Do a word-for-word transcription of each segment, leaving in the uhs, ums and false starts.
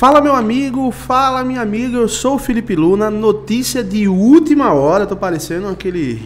Fala meu amigo, fala minha amiga, eu sou o Felipe Luna, notícia de última hora, tô parecendo aquele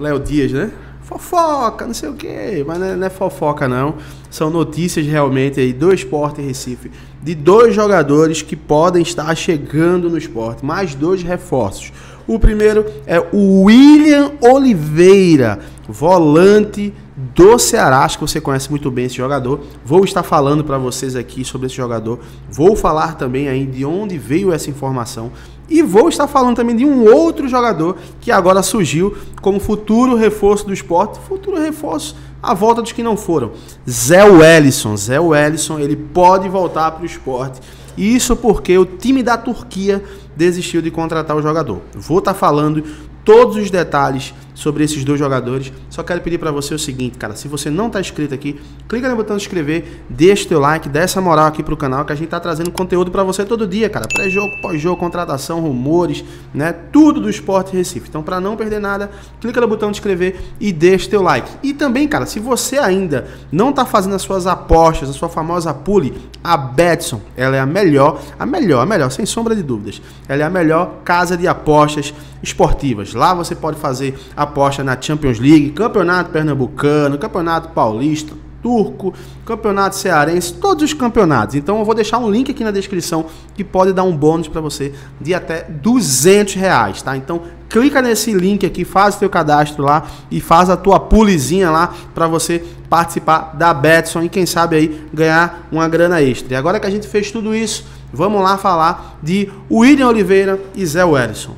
Léo Dias, né? Fofoca, não sei o que, mas não é fofoca não, são notícias realmente aí do Sport Recife, de dois jogadores que podem estar chegando no Sport, mais dois reforços. O primeiro é o Willian Oliveira, volante do Ceará, acho que você conhece muito bem esse jogador, vou estar falando para vocês aqui sobre esse jogador, vou falar também aí de onde veio essa informação e vou estar falando também de um outro jogador que agora surgiu como futuro reforço do Sport, futuro reforço à volta dos que não foram, Zé Welison, Zé Welison, ele pode voltar para o Sport, isso porque o time da Turquia desistiu de contratar o jogador, vou estar falando todos os detalhes sobre esses dois jogadores. Só quero pedir para você o seguinte, cara, se você não está inscrito aqui, clica no botão de inscrever, deixa o teu like, dá essa moral aqui pro canal, que a gente tá trazendo conteúdo para você todo dia, cara, pré-jogo, pós-jogo, contratação, rumores, né, tudo do Sport Recife. Então, para não perder nada, clica no botão de inscrever e deixa o teu like. E também, cara, se você ainda não tá fazendo as suas apostas, a sua famosa pule, a Betson, ela é a melhor, a melhor, a melhor, sem sombra de dúvidas. Ela é a melhor casa de apostas esportivas. Lá você pode fazer aposta na Champions League, Campeonato Pernambucano, Campeonato Paulista, Turco, Campeonato Cearense, todos os campeonatos. Então eu vou deixar um link aqui na descrição que pode dar um bônus para você de até duzentos reais, tá? Então clica nesse link aqui, faz o teu cadastro lá e faz a tua pulizinha lá para você participar da Betson e quem sabe aí ganhar uma grana extra. E agora que a gente fez tudo isso, vamos lá falar de Willian Oliveira e Zé Welison.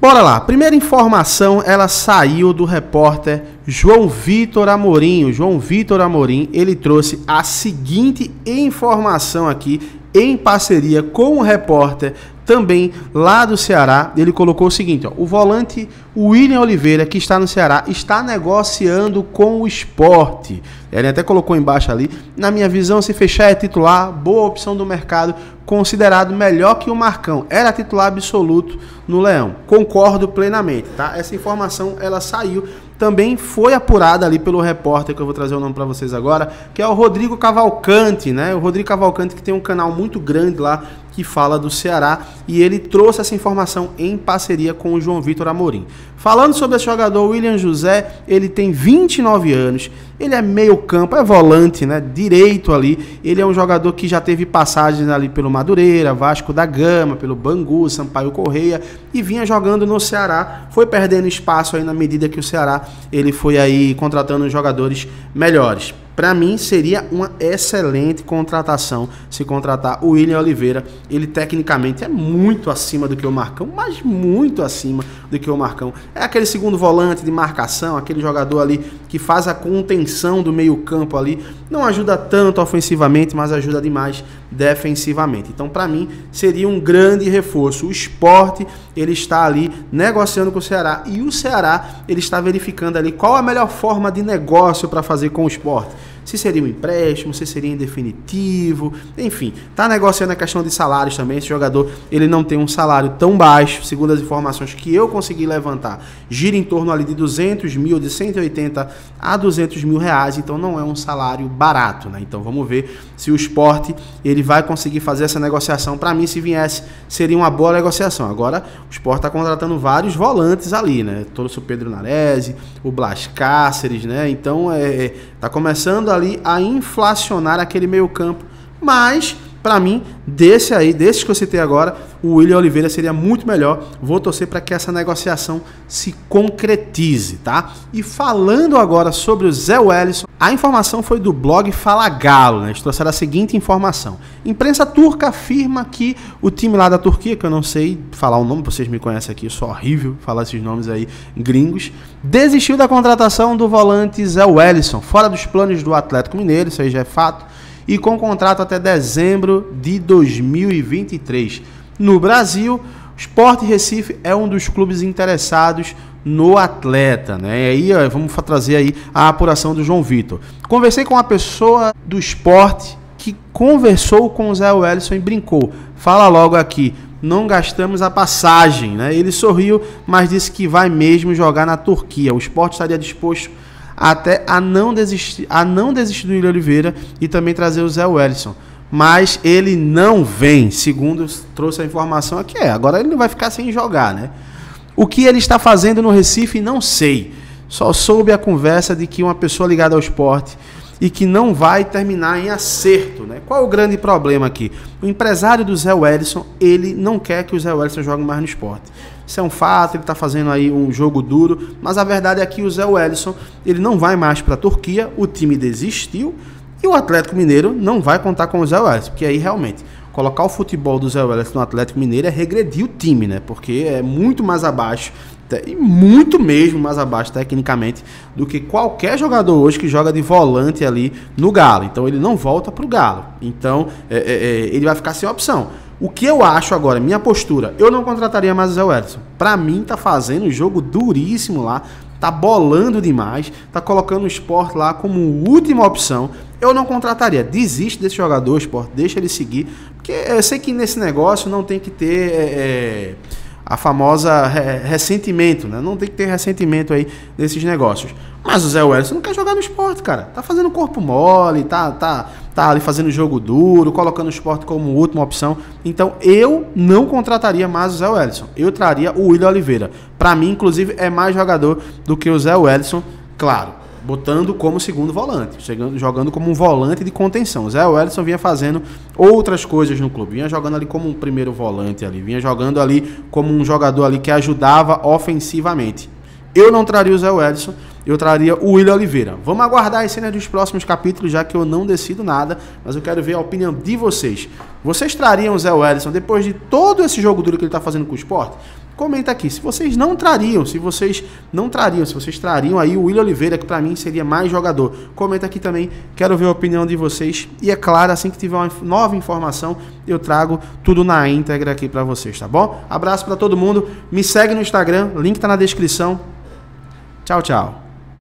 Bora lá, primeira informação, ela saiu do repórter João Vitor Amorim. O João Vitor Amorim, ele trouxe a seguinte informação aqui, em parceria com o repórter também lá do Ceará. Ele colocou o seguinte, ó, o volante Willian Oliveira, que está no Ceará, está negociando com o Sport. Ele até colocou embaixo ali, na minha visão, se fechar é titular, boa opção do mercado, considerado melhor que o Marcão. Era titular absoluto no Leão. Concordo plenamente, tá? Essa informação, ela saiu, também foi apurada ali pelo repórter, que eu vou trazer o nome para vocês agora, que é o Rodrigo Cavalcante, né? O Rodrigo Cavalcante, que tem um canal muito grande lá, que fala do Ceará, e ele trouxe essa informação em parceria com o João Vitor Amorim. Falando sobre esse jogador, Willian José, ele tem vinte e nove anos, ele é meio campo, é volante, né, direito ali, ele é um jogador que já teve passagens ali pelo Madureira, Vasco da Gama, pelo Bangu, Sampaio Correia, e vinha jogando no Ceará, foi perdendo espaço aí na medida que o Ceará, ele foi aí contratando jogadores melhores. Para mim, seria uma excelente contratação se contratar o Willian Oliveira. Ele, tecnicamente, é muito acima do que o Marcão, mas muito acima do que o Marcão. É aquele segundo volante de marcação, aquele jogador ali que faz a contenção do meio campo ali. Não ajuda tanto ofensivamente, mas ajuda demais defensivamente. Então, para mim, seria um grande reforço. O Sport, ele está ali negociando com o Ceará. E o Ceará, ele está verificando ali qual a melhor forma de negócio para fazer com o Sport. Se seria um empréstimo, se seria indefinitivo, enfim, tá negociando a questão de salários também. Esse jogador, ele não tem um salário tão baixo, segundo as informações que eu consegui levantar, gira em torno ali de duzentos mil, de cento e oitenta a duzentos mil reais, então não é um salário barato, né? Então vamos ver se o Sport, ele vai conseguir fazer essa negociação. Para mim, se viesse, seria uma boa negociação. Agora, o Sport tá contratando vários volantes ali, né? Torosso, o Pedro Narese, o Blas Cáceres, né? Então, é, é, tá começando ali a inflacionar aquele meio campo, mas para mim, desse aí, desses que eu citei agora, o Willian Oliveira seria muito melhor. Vou torcer para que essa negociação se concretize, tá? E falando agora sobre o Zé Welison, a informação foi do blog Fala Galo, né? Eles trouxeram a seguinte informação. Imprensa turca afirma que o time lá da Turquia, que eu não sei falar o nome, vocês me conhecem aqui, eu sou horrível falar esses nomes aí gringos, desistiu da contratação do volante Zé Welison, fora dos planos do Atlético Mineiro, isso aí já é fato, e com contrato até dezembro de dois mil e vinte e três. No Brasil, Sport Recife é um dos clubes interessados no atleta, né? E aí, ó, vamos trazer aí a apuração do João Vitor. Conversei com uma pessoa do Sport que conversou com o Zé Welison e brincou. Fala logo aqui, não gastamos a passagem, né? Ele sorriu, mas disse que vai mesmo jogar na Turquia. O Sport estaria disposto até a não desistir, a não desistir do Willian Oliveira e também trazer o Zé Welison. mas ele não vem, segundo trouxe a informação aqui. É, agora ele não vai ficar sem jogar, né? O que ele está fazendo no Recife, não sei. Só soube a conversa de que uma pessoa ligada ao esporte e que não vai terminar em acerto, né? Qual é o grande problema aqui? O empresário do Zé Welison, ele não quer que o Zé Welison jogue mais no esporte. Isso é um fato, ele está fazendo aí um jogo duro, mas a verdade é que o Zé Welison, ele não vai mais para a Turquia, o time desistiu e o Atlético Mineiro não vai contar com o Zé Welison, porque aí realmente colocar o futebol do Zé Welison no Atlético Mineiro é regredir o time, né? Porque é muito mais abaixo, e muito mesmo mais abaixo tecnicamente do que qualquer jogador hoje que joga de volante ali no Galo. Então ele não volta para o Galo, então é, é, ele vai ficar sem opção. O que eu acho agora, minha postura, eu não contrataria mais o Zé Welison. Para mim tá fazendo um jogo duríssimo lá, tá bolando demais, tá colocando o Sport lá como última opção. Eu não contrataria, desiste desse jogador, Sport, deixa ele seguir, porque eu sei que nesse negócio não tem que ter... É, é, a famosa re ressentimento, né? Não tem que ter ressentimento aí desses negócios. Mas o Zé Welison não quer jogar no Sport, cara. Tá fazendo corpo mole, tá, tá, tá ali fazendo jogo duro, colocando o Sport como última opção. Então eu não contrataria mais o Zé Welison. Eu traria o Willian Oliveira. Para mim, inclusive, é mais jogador do que o Zé Welison, claro. Botando como segundo volante, chegando, jogando como um volante de contenção. O Zé Welison vinha fazendo outras coisas no clube, vinha jogando ali como um primeiro volante, ali, vinha jogando ali como um jogador ali que ajudava ofensivamente. Eu não traria o Zé Welison, eu traria o Willian Oliveira. Vamos aguardar as cenas dos próximos capítulos, já que eu não decido nada, mas eu quero ver a opinião de vocês. Vocês trariam o Zé Welison depois de todo esse jogo duro que ele está fazendo com o Sport? Comenta aqui, se vocês não trariam, se vocês não trariam, se vocês trariam aí o Willian Oliveira, que para mim seria mais jogador. Comenta aqui também, quero ver a opinião de vocês. E é claro, assim que tiver uma nova informação, eu trago tudo na íntegra aqui para vocês, tá bom? Abraço para todo mundo, me segue no Instagram, link tá na descrição. Tchau, tchau.